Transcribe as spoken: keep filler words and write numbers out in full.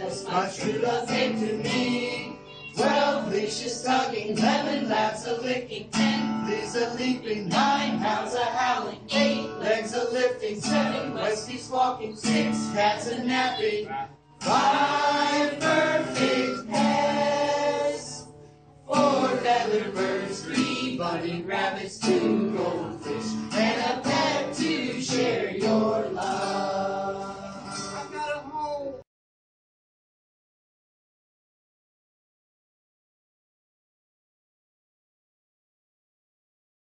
as my true love came to me. Twelve leashes tugging, eleven laps a licking, ten fleas a leaping, nine hounds a howling, eight legs a lifting, seven whiskies walking, six cats a napping, five perfect pairs, four feathered birds, three bunny rabbits, two golden